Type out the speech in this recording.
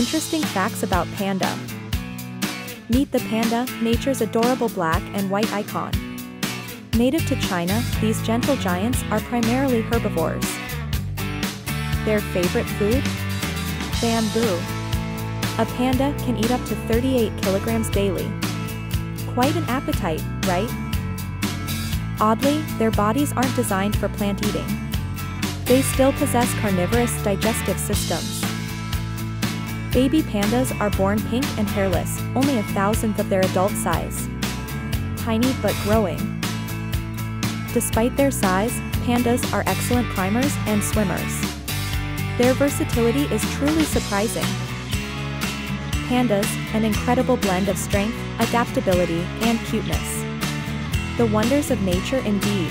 Interesting facts about panda. Meet the panda, nature's adorable black and white icon. Native to China, these gentle giants are primarily herbivores. Their favorite food? Bamboo. A panda can eat up to 38 kilograms daily. Quite an appetite, right? Oddly, their bodies aren't designed for plant eating. They still possess carnivorous digestive systems. Baby pandas are born pink and hairless, only a thousandth of their adult size. Tiny but growing. Despite their size, pandas are excellent climbers and swimmers. Their versatility is truly surprising. Pandas, an incredible blend of strength, adaptability, and cuteness. The wonders of nature indeed.